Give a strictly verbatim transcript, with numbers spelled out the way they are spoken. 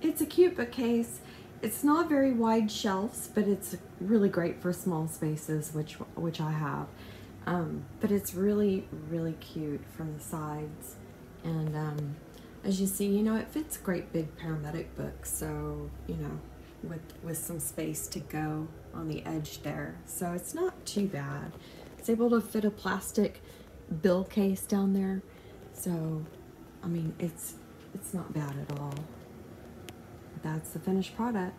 It's a cute bookcase. It's not very wide shelves, but it's really great for small spaces, which which I have. Um, but it's really, really cute from the sides. And um, as you see, you know, it fits great big paramedic books. So, you know, with, with some space to go on the edge there. So it's not too bad. It's able to fit a plastic bill case down there. So, I mean, it's, it's not bad at all. That's the finished product.